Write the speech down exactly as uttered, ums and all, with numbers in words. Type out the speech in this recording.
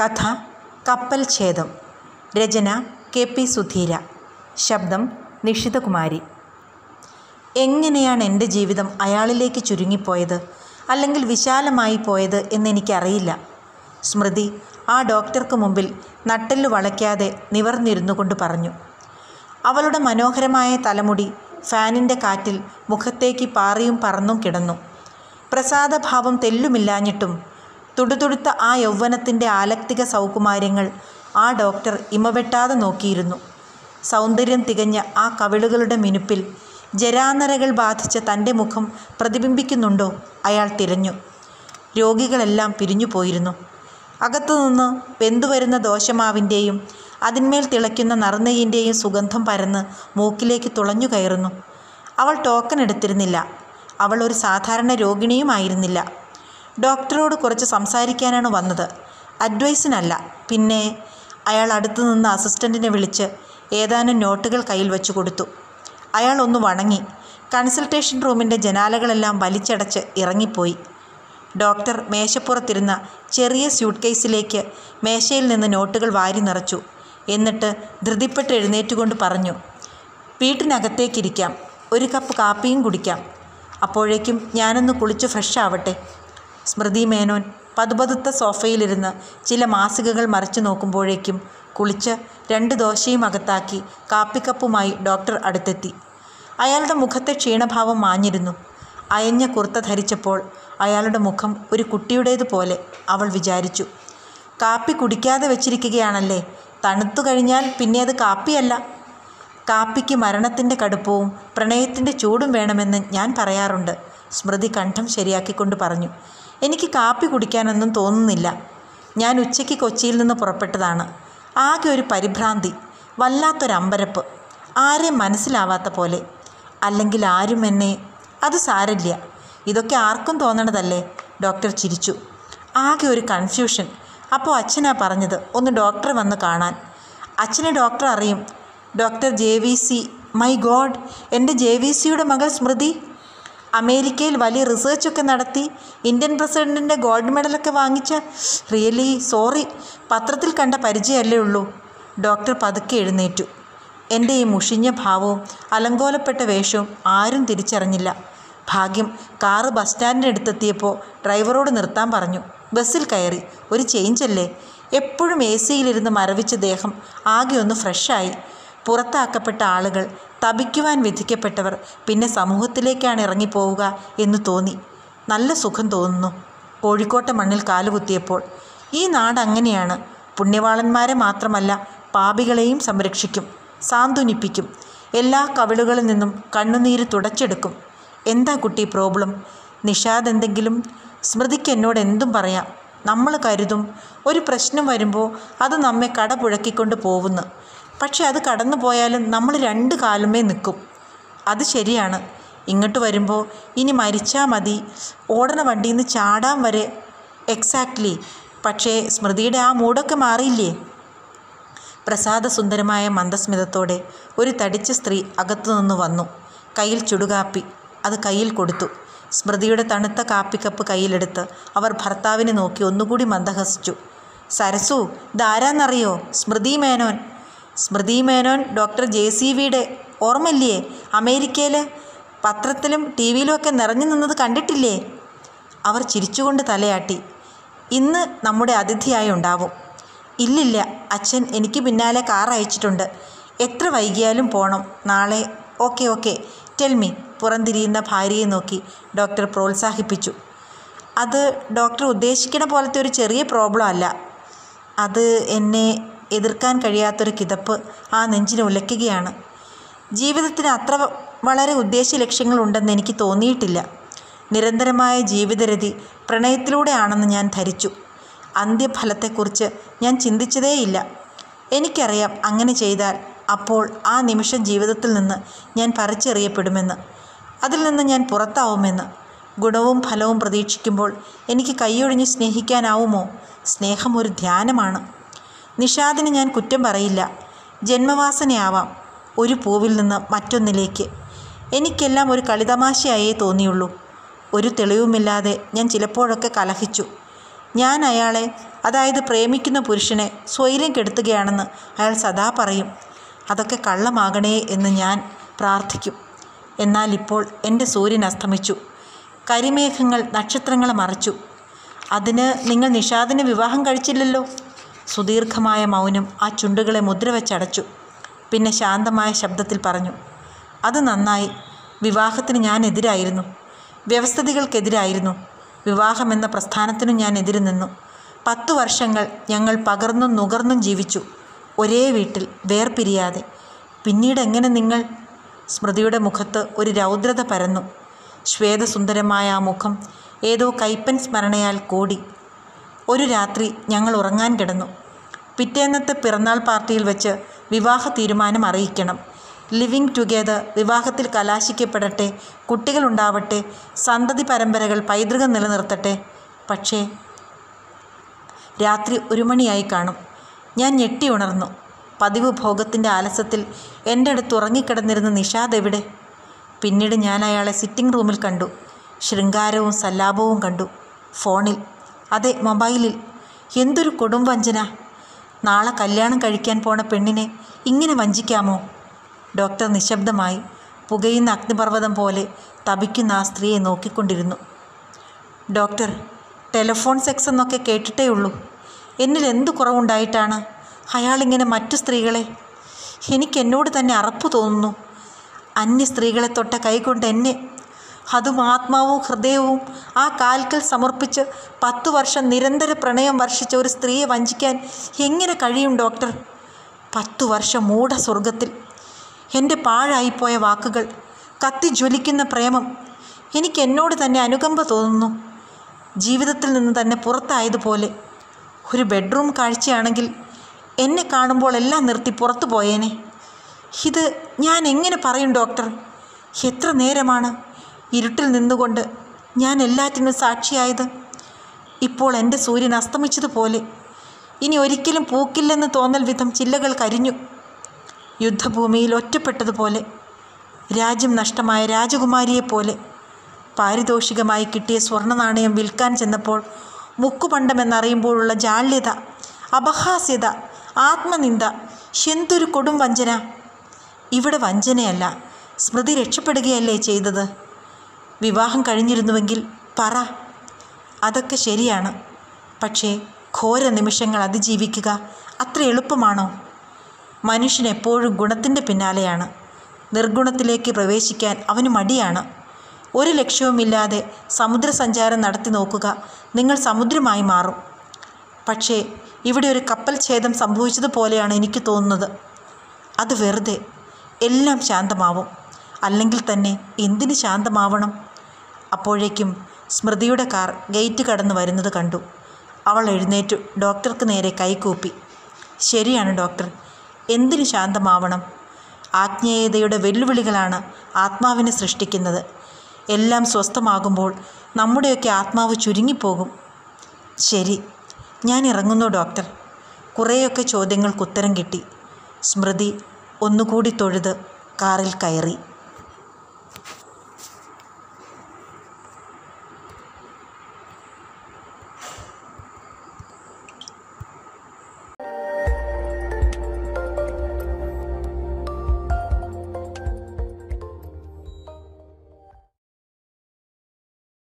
കഥ കപ്പൽ ഛേദം. രചന കെ പി സുധീര. ശബ്ദം നിഷിത കുമാരി. എങ്ങനെയാണ് എൻ്റെ ജീവിതം അയാളിലേക്ക് ചുരുങ്ങിപ്പോയത്, അല്ലെങ്കിൽ വിശാലമായി പോയത് എന്നെനിക്കറിയില്ല. സ്മൃതി ആ ഡോക്ടർക്ക് മുമ്പിൽ നട്ടെല്ലു വളയ്ക്കാതെ നിവർന്നിരുന്നു കൊണ്ട് പറഞ്ഞു. അവളുടെ മനോഹരമായ തലമുടി ഫാനിൻ്റെ കാറ്റിൽ മുഖത്തേക്ക് പാറിയും പറന്നും കിടന്നു. പ്രസാദഭാവം തെല്ലുമില്ലാഞ്ഞിട്ടും തുടുതുടുത്ത ആ യൗവനത്തിൻ്റെ ആലക്തിക സൗകുമാര്യങ്ങൾ ആ ഡോക്ടർ ഇമവെട്ടാതെ നോക്കിയിരുന്നു. സൗന്ദര്യം തികഞ്ഞ ആ കവിളുകളുടെ മിനുപ്പിൽ ജരാനരകൾ ബാധിച്ച തൻ്റെ മുഖം പ്രതിബിംബിക്കുന്നുണ്ടോ അയാൾ തിരഞ്ഞു. രോഗികളെല്ലാം പിരിഞ്ഞു പോയിരുന്നു. അകത്തുനിന്ന് വെന്തുവരുന്ന ദോശമാവിൻ്റെയും അതിന്മേൽ തിളയ്ക്കുന്ന നറുനെയ്യിൻ്റെയും സുഗന്ധം പരന്ന് മൂക്കിലേക്ക് തുളഞ്ഞു കയറുന്നു. അവൾ ടോക്കൺ എടുത്തിരുന്നില്ല. അവൾ ഒരു സാധാരണ രോഗിണിയുമായിരുന്നില്ല. ഡോക്ടറോട് കുറച്ച് സംസാരിക്കാനാണ് വന്നത്, അഡ്വൈസിനല്ല. പിന്നെ അയാൾ അടുത്തു നിന്ന് അസിസ്റ്റൻറ്റിനെ വിളിച്ച് ഏതാനും നോട്ടുകൾ കയ്യിൽ വെച്ചു കൊടുത്തു. അയാൾ ഒന്ന് വണങ്ങി കൺസൾട്ടേഷൻ റൂമിൻ്റെ ജനാലകളെല്ലാം വലിച്ചടച്ച് ഇറങ്ങിപ്പോയി. ഡോക്ടർ മേശപ്പുറത്തിരുന്ന ചെറിയ സ്യൂട്ട് കേസിലേക്ക് മേശയിൽ നിന്ന് നോട്ടുകൾ വാരി നിറച്ചു. എന്നിട്ട് ധൃതിപ്പെട്ട് എഴുന്നേറ്റുകൊണ്ട് പറഞ്ഞു, വീട്ടിനകത്തേക്കിരിക്കാം, ഒരു കപ്പ് കാപ്പിയും കുടിക്കാം, അപ്പോഴേക്കും ഞാനൊന്ന് കുളിച്ച് ഫ്രഷ് ആവട്ടെ. സ്മൃതി മേനോൻ പതുപതുത്ത സോഫയിലിരുന്ന് ചില മാസികകൾ മറിച്ചു നോക്കുമ്പോഴേക്കും കുളിച്ച് രണ്ട് ദോശയും അകത്താക്കി കാപ്പിക്കപ്പുമായി ഡോക്ടർ അടുത്തെത്തി. അയാളുടെ മുഖത്തെ ക്ഷീണഭാവം മാഞ്ഞിരുന്നു. അയഞ്ഞ കുർത്ത ധരിച്ചപ്പോൾ അയാളുടെ മുഖം ഒരു കുട്ടിയുടേതുപോലെ അവൾ വിചാരിച്ചു. കാപ്പി കുടിക്കാതെ വെച്ചിരിക്കുകയാണല്ലേ, തണുത്തു കഴിഞ്ഞാൽ പിന്നെ അത് കാപ്പിയല്ല. കാപ്പിക്ക് മരണത്തിൻ്റെ കടുപ്പവും പ്രണയത്തിൻ്റെ ചൂടും വേണമെന്ന് ഞാൻ പറയാറുണ്ട്, സ്മൃതി കണ്ഠം ശരിയാക്കിക്കൊണ്ട് പറഞ്ഞു. എനിക്ക് കാപ്പി കുടിക്കാനൊന്നും തോന്നുന്നില്ല. ഞാൻ ഉച്ചയ്ക്ക് കൊച്ചിയിൽ നിന്ന് പുറപ്പെട്ടതാണ്. ആകെ ഒരു പരിഭ്രാന്തി, വല്ലാത്തൊരമ്പരപ്പ്, ആരെയും മനസ്സിലാവാത്ത പോലെ. അല്ലെങ്കിൽ ആരും എന്നെ, അത് സാരമില്ല, ഇതൊക്കെ ആർക്കും തോന്നണതല്ലേ, ഡോക്ടർ ചിരിച്ചു. ആകെ ഒരു കൺഫ്യൂഷൻ. അപ്പോൾ അച്ഛനാ പറഞ്ഞത് ഒന്ന് ഡോക്ടറെ വന്ന് കാണാൻ. അച്ഛനെ ഡോക്ടർ അറിയും. Doctor J V C. My god, എൻ്റെ ജെ വി സിയുടെ മകൾ സ്മൃതി അമേരിക്കയിൽ വലിയ റിസർച്ചൊക്കെ നടത്തി ഇന്ത്യൻ പ്രസിഡൻറ്റിൻ്റെ ഗോൾഡ് മെഡലൊക്കെ വാങ്ങിച്ച. റിയലി സോറി, പത്രത്തിൽ കണ്ട പരിചയമല്ലേ ഉള്ളൂ. ഡോക്ടർ പതുക്കെ എഴുന്നേറ്റു. എൻ്റെ ഈ മുഷിഞ്ഞ ഭാവവും അലങ്കോലപ്പെട്ട വേഷവും ആരും തിരിച്ചറിഞ്ഞില്ല. ഭാഗ്യം കാറ് ബസ് സ്റ്റാൻഡിനടുത്തെത്തിയപ്പോൾ ഡ്രൈവറോട് നിർത്താൻ പറഞ്ഞു. ബസ്സിൽ കയറി. ഒരു ചേഞ്ചല്ലേ, എപ്പോഴും എ സിയിലിരുന്ന് മരവിച്ച ദേഹം ആകെ ഒന്ന് ഫ്രഷായി. പുറത്താക്കപ്പെട്ട ആളുകൾ, തപിക്കുവാൻ വിധിക്കപ്പെട്ടവർ പിന്നെ സമൂഹത്തിലേക്കാണ് ഇറങ്ങിപ്പോവുക എന്ന് തോന്നി. നല്ല സുഖം തോന്നുന്നു. കോഴിക്കോട്ടെ മണ്ണിൽ കാലുകുത്തിയപ്പോൾ ഈ നാട് അങ്ങനെയാണ്, പുണ്യവാളന്മാരെ മാത്രമല്ല പാപികളെയും സംരക്ഷിക്കും, സാന്ത്വനിപ്പിക്കും, എല്ലാ കവിളുകളിൽ നിന്നും കണ്ണുനീര് തുടച്ചെടുക്കും. എന്താ കുട്ടി പ്രോബ്ലം? നിഷാദ് എന്തെങ്കിലും? സ്മൃതിക്ക് എന്നോട് എന്തും പറയാം. നമ്മൾ കരുതും ഒരു പ്രശ്നം വരുമ്പോൾ അത് നമ്മെ കടപുഴക്കിക്കൊണ്ട് പോകുന്നു. പക്ഷെ അത് കടന്നു പോയാലും നമ്മൾ രണ്ട് കാലുമേ നിൽക്കും. അത് ശരിയാണ്. ഇങ്ങോട്ട് വരുമ്പോൾ ഇനി മരിച്ചാൽ മതി, ഓടണ വണ്ടിയിൽ നിന്ന് ചാടാൻ വരെ. എക്സാക്ട്ലി. പക്ഷേ സ്മൃതിയുടെ ആ മൂടൊക്കെ മാറിയില്ലേ? പ്രസാദസുന്ദരമായ മന്ദസ്മിതത്തോടെ ഒരു തടിച്ച സ്ത്രീ അകത്തുനിന്ന് വന്നു. കയ്യിൽ ചുടുകാപ്പി. അത് കയ്യിൽ കൊടുത്തു. സ്മൃതിയുടെ തണുത്ത കാപ്പിക്കപ്പ് കയ്യിലെടുത്ത് അവർ ഭർത്താവിനെ നോക്കി ഒന്നുകൂടി മന്ദഹസിച്ചു. സരസു, ഇതാരാന്നറിയോ? Smriti Menon. Smriti Menon doctor J C വിയുടെ, ഓർമ്മയില്ലേ? അമേരിക്കയിലെ പത്രത്തിലും ടി വിയിലുമൊക്കെ നിറഞ്ഞു നിന്നത് കണ്ടിട്ടില്ലേ? അവർ ചിരിച്ചുകൊണ്ട് തലയാട്ടി. ഇന്ന് നമ്മുടെ അതിഥിയായി ഉണ്ടാവും. ഇല്ലില്ല, അച്ഛൻ എനിക്ക് പിന്നാലെ കാർ അയച്ചിട്ടുണ്ട്. എത്ര വൈകിയാലും പോകണം നാളെ. Okay okay tell me. പുറംതിരിയുന്ന ഭാര്യയെ നോക്കി ഡോക്ടർ പ്രോത്സാഹിപ്പിച്ചു. അത് ഡോക്ടർ ഉദ്ദേശിക്കണ പോലത്തെ ഒരു ചെറിയ പ്രോബ്ലം അല്ല. അത് എന്നെ എതിർക്കാൻ കഴിയാത്തൊരു കിതപ്പ് ആ നെഞ്ചിന് ഉലയ്ക്കുകയാണ്. ജീവിതത്തിന് അത്ര വളരെ ഉദ്ദേശ ലക്ഷ്യങ്ങളുണ്ടെന്ന് എനിക്ക് തോന്നിയിട്ടില്ല. നിരന്തരമായ ജീവിതരതി പ്രണയത്തിലൂടെയാണെന്ന് ഞാൻ ധരിച്ചു. അന്ത്യഫലത്തെക്കുറിച്ച് ഞാൻ ചിന്തിച്ചതേയില്ല. എനിക്കറിയാം അങ്ങനെ ചെയ്താൽ അപ്പോൾ ആ നിമിഷം ജീവിതത്തിൽ നിന്ന് ഞാൻ പറിച്ചെറിയപ്പെടുമെന്ന്, അതിൽ നിന്ന് ഞാൻ പുറത്താവുമെന്ന്. ഗുണവും ഫലവും പ്രതീക്ഷിക്കുമ്പോൾ എനിക്ക് കൈയൊഴിഞ്ഞ് സ്നേഹിക്കാനാവുമോ? സ്നേഹം ഒരു ധ്യാനമാണ്. നിഷാദിന് ഞാൻ കുറ്റം പറയില്ല. ജന്മവാസനയാവാം, ഒരു പൂവിൽ നിന്ന് മറ്റൊന്നിലേക്ക്. എനിക്കെല്ലാം ഒരു കളിതമാശയായേ തോന്നിയുള്ളൂ. ഒരു തെളിവുമില്ലാതെ ഞാൻ ചിലപ്പോഴൊക്കെ കലഹിച്ചു. ഞാൻ അയാളെ അതായത് പ്രേമിക്കുന്ന പുരുഷനെ സ്വൈര്യം കെടുത്തുകയാണെന്ന് അയാൾ സദാ പറയും. അതൊക്കെ കള്ളമാകണേ എന്ന് ഞാൻ പ്രാർത്ഥിക്കും. എന്നാൽ ഇപ്പോൾ എൻ്റെ സൂര്യൻ അസ്തമിച്ചു. കരിമേഘങ്ങൾ നക്ഷത്രങ്ങളെ മറച്ചു. അതിന് നിങ്ങൾ നിഷാദിനെ വിവാഹം കഴിച്ചില്ലല്ലോ. സുദീർഘമായ മൗനം ആ ചുണ്ടുകളെ മുദ്ര വെച്ചടച്ചു. പിന്നെ ശാന്തമായ ശബ്ദത്തിൽ പറഞ്ഞു, അത് നന്നായി. വിവാഹത്തിന് ഞാൻ എതിരായിരുന്നു, വ്യവസ്ഥിതികൾക്കെതിരായിരുന്നു, വിവാഹമെന്ന പ്രസ്ഥാനത്തിനും ഞാൻ എതിര് നിന്നു. പത്തു വർഷങ്ങൾ ഞങ്ങൾ പകർന്നും നുകർന്നും ജീവിച്ചു, ഒരേ വീട്ടിൽ വേർപിരിയാതെ. പിന്നീട് എങ്ങനെ നിങ്ങൾ? സ്മൃതിയുടെ മുഖത്ത് ഒരു രൗദ്രത പരന്നു. ശ്വേതസുന്ദരമായ ആ മുഖം ഏതോ കൈപ്പൻ സ്മരണയാൽ കൂടി. ഒരു രാത്രി ഞങ്ങൾ ഉറങ്ങാൻ കിടന്നു. പിറ്റേന്നത്തെ പിറന്നാൾ പാർട്ടിയിൽ വെച്ച് വിവാഹ തീരുമാനം അറിയിക്കണം. ലിവിങ് ടുഗെദർ, വിവാഹത്തിൽ കലാശിക്കപ്പെടട്ടെ, കുട്ടികളുണ്ടാവട്ടെ, സന്തതി പരമ്പരകൾ പൈതൃകം നിലനിർത്തട്ടെ. പക്ഷേ രാത്രി ഒരു മണിയായി കാണും. ഞാൻ ഞെട്ടി ഉണർന്നു. പതിവ് ഭോഗത്തിൻ്റെ ആലസ്യത്തിൽ എൻ്റെ അടുത്ത് ഉറങ്ങിക്കിടന്നിരുന്ന നിഷാദ് എവിടെ? പിന്നീട് ഞാൻ അയാളെ സിറ്റിംഗ് റൂമിൽ കണ്ടു. ശൃംഗാരവും സല്ലാപവും കണ്ടു. ഫോണിൽ, അതെ മൊബൈലിൽ. എന്തൊരു കൊടും വഞ്ചന! നാളെ കല്യാണം കഴിക്കാൻ പോണ പെണ്ണിനെ ഇങ്ങനെ വഞ്ചിക്കാമോ? ഡോക്ടർ നിശബ്ദമായി പുകയുന്ന അഗ്നിപർവ്വതം പോലെ തപിക്കുന്ന ആ സ്ത്രീയെ നോക്കിക്കൊണ്ടിരുന്നു. ഡോക്ടർ, ടെലഫോൺ സെക്സ് എന്നൊക്കെ കേട്ടിട്ടേ ഉള്ളൂ. എന്നിൽ എന്ത് കുറവുണ്ടായിട്ടാണ് അയാളിങ്ങനെ മറ്റു സ്ത്രീകളെ? എനിക്കെന്നോട് തന്നെ അറപ്പ് തോന്നുന്നു. അന്യ സ്ത്രീകളെ തൊട്ട കൈകൊണ്ട് എന്നെ, അതും ആത്മാവും ഹൃദയവും ആ കാൽക്കൽ സമർപ്പിച്ച് പത്തു വർഷം നിരന്തര പ്രണയം വർഷിച്ച ഒരു സ്ത്രീയെ വഞ്ചിക്കാൻ എങ്ങനെ കഴിയും ഡോക്ടർ? പത്തു വർഷം മൂഢസ്വർഗത്തിൽ. എൻ്റെ പാഴായിപ്പോയ വാക്കുകൾ, കത്തിജ്വലിക്കുന്ന പ്രേമം. എനിക്ക് എന്നോട് തന്നെ അനുകമ്പ തോന്നുന്നു. ജീവിതത്തിൽ നിന്ന് തന്നെ പുറത്തായതുപോലെ. ഒരു ബെഡ്റൂം കാഴ്ചയാണെങ്കിൽ എന്നെ കാണുമ്പോൾ എല്ലാം നിർത്തി പുറത്തു പോയേനെ. ഇത് ഞാൻ എങ്ങനെ പറയും ഡോക്ടർ? എത്ര നേരമാണ് ഇരുട്ടിൽ നിന്നുകൊണ്ട് ഞാൻ എല്ലാറ്റിനും സാക്ഷിയായത്? ഇപ്പോൾ എൻ്റെ സൂര്യൻ അസ്തമിച്ചതുപോലെ. ഇനി ഒരിക്കലും പൂക്കില്ലെന്ന് തോന്നൽ വിധം ചില്ലകൾ കരിഞ്ഞു. യുദ്ധഭൂമിയിൽ ഒറ്റപ്പെട്ടതുപോലെ, രാജ്യം നഷ്ടമായ രാജകുമാരിയെപ്പോലെ. പാരിതോഷികമായി കിട്ടിയ സ്വർണ്ണ നാണയം വിൽക്കാൻ ചെന്നപ്പോൾ മുക്കുപണ്ടമെന്നറിയുമ്പോഴുള്ള ജാള്യത, അപഹാസ്യത, ആത്മനിന്ദ. എന്തൊരു കൊടും വഞ്ചന! ഇവിടെ വഞ്ചനയല്ല, സ്മൃതി രക്ഷപ്പെടുകയല്ലേ ചെയ്തത്. വിവാഹം കഴിഞ്ഞിരുന്നുവെങ്കിൽ പറ. അതൊക്കെ ശരിയാണ്. പക്ഷേ ഘോര നിമിഷങ്ങൾ അതിജീവിക്കുക അത്ര എളുപ്പമാണോ? മനുഷ്യൻ എപ്പോഴും ഗുണത്തിൻ്റെ പിന്നാലെയാണ്. നിർഗുണത്തിലേക്ക് പ്രവേശിക്കാൻ അവന് മടിയാണ്. ഒരു ലക്ഷ്യവുമില്ലാതെ സമുദ്രസഞ്ചാരം നടത്തി നോക്കുക, നിങ്ങൾ സമുദ്രമായി മാറും. പക്ഷേ ഇവിടെ ഒരു കപ്പൽ ഛേദം സംഭവിച്ചതുപോലെയാണ് എനിക്ക് തോന്നുന്നത്. അത് വെറുതെ. എല്ലാം ശാന്തമാവും. അല്ലെങ്കിൽ തന്നെ എന്തിന് ശാന്തമാവണം? അപ്പോഴേക്കും സ്മൃതിയുടെ കാർ ഗേറ്റ് കടന്നു വരുന്നത് കണ്ടു. അവൾ എഴുന്നേറ്റു ഡോക്ടർക്ക് നേരെ കൈകൂപ്പി. ശരിയാണ് ഡോക്ടർ, എന്തിന് ശാന്തമാവണം? ആജ്ഞേയതയുടെ വെല്ലുവിളികളാണ് ആത്മാവിനെ സൃഷ്ടിക്കുന്നത്. എല്ലാം സ്വസ്ഥമാകുമ്പോൾ നമ്മുടെയൊക്കെ ആത്മാവ് ചുരുങ്ങിപ്പോകും. ശരി, ഞാൻ ഇറങ്ങുന്നു ഡോക്ടർ. കുറേയൊക്കെ ചോദ്യങ്ങൾക്ക് ഉത്തരം കിട്ടി. സ്മൃതി ഒന്നുകൂടി തൊഴുത് കാറിൽ കയറി.